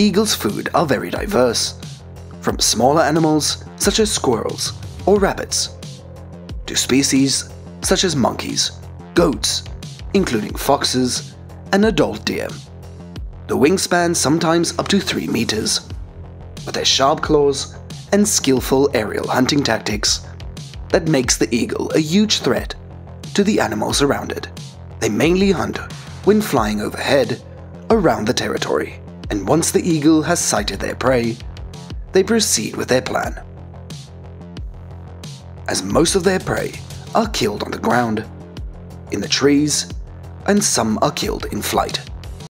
eagles' food are very diverse, from smaller animals such as squirrels or rabbits, to species such as monkeys, goats, including foxes, and adult deer. The wingspan sometimes up to 3 meters. With their sharp claws and skillful aerial hunting tactics, that makes the eagle a huge threat to the animals around it. They mainly hunt when flying overhead around the territory, and once the eagle has sighted their prey, they proceed with their plan. As most of their prey are killed on the ground, in the trees, and some are killed in flight.